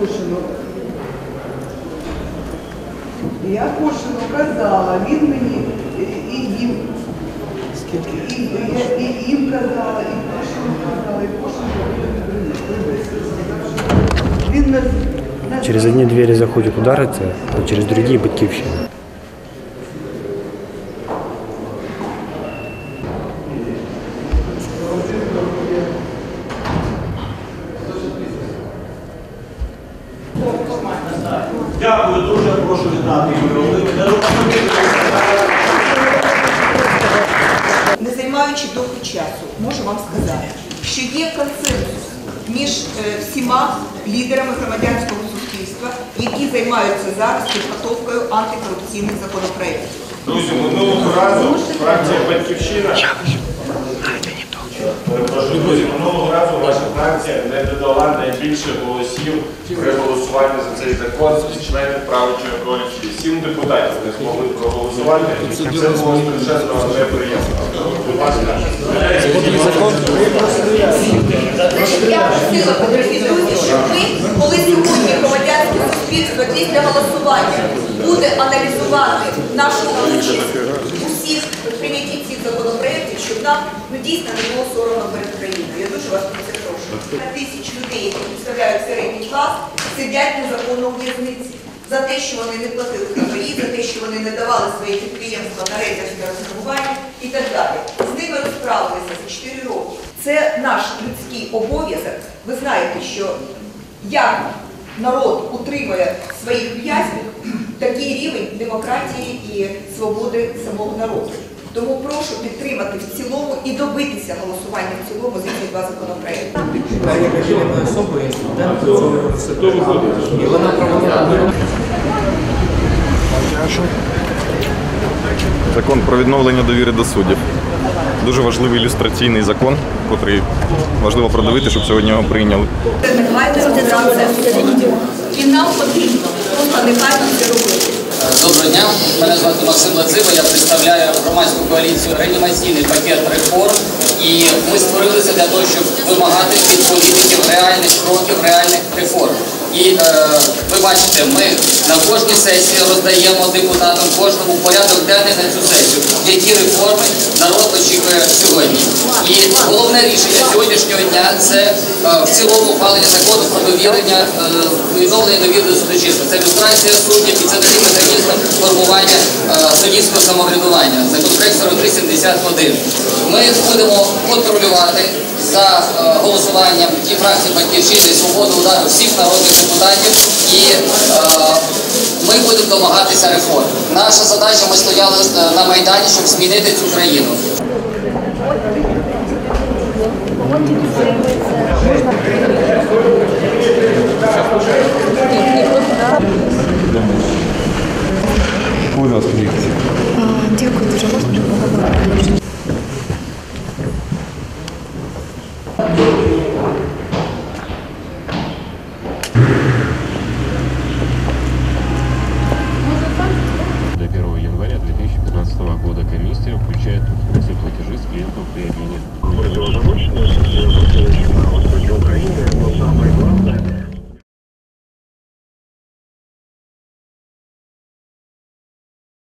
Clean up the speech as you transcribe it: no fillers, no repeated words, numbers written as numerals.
Кошину. Я Кошину казала, він мені і їм. Скільки? І їм казала, і Кошину казала, і Кошину. Він нас... Через одні двері заходять удариться, а через другі – Батьківщина. Дякую дуже, прошу віддати Юрію. Не займаючи довго часу, можу вам сказати, що є консенсус між всіма лідерами громадянського суспільства, які займаються зараз підготовкою антикорупційних законопроєктів. Друзі, минулого разу фракція «Батьківщина», друзі, минулого разу ваша фракція не додала найбільше голосів при голосуванні за цей закон з членів правлячої коаліції. 7 депутатів не змогли проголосувати, і це було страшенно неприємно. Будь ласка. Я просила, дорогі друзі, щоб ви, коли сьогодні громадянське суспільство після голосування буде аналізувати нашу участь усіх прийнятті цих законопроєктів, щоб нам дійсно не було соромно перед країною. Я дуже вас про це прошу. 100 тисяч людей, які представляють середній клас, сидять незаконно у в'язниці за те, що вони не платили хабарі, за те, що вони не давали свої підприємства на рейдерське розграбування і так далі. З ними розправилися за 4 роки. Це наш людський обов'язок. Ви знаєте, що як народ утримує своїх в'язнів, такий рівень демократії і свободи самого народу. Тому прошу підтримати в цілому і добитися голосування в цілому за ці два законопроекти. Я кажу особою, і вона проводила. Закон про відновлення довіри до суддів. Дуже важливий ілюстраційний закон, який важливо продивити, щоб сьогодні його прийняли. І нам потрібно просто негайно це робити. Доброго дня, мене звати Максим Лациба, я представляю громадську коаліцію «Реанімаційний пакет реформ». І ми створилися для того, щоб вимагати від політиків реальних кроків, реальних реформ. І ви бачите, ми на кожній сесії роздаємо депутатам кожному порядок денний на цю сесію, які реформи народ очікує сьогодні. І головне рішення сьогоднішнього дня – це в цілому ухвалення закону про відновлення довіри до судочинства. Це люстрація суддів і це такий механізм формування суддівського самоврядування. Законопроект 4371. Ми будемо контролювати за голосуванням і фракції «Батьківщини», і «Свободи», «Удару» всіх народних депутатів, і ми будемо домагатися реформ. Наша задача, ми стояли на Майдані, щоб змінити цю країну.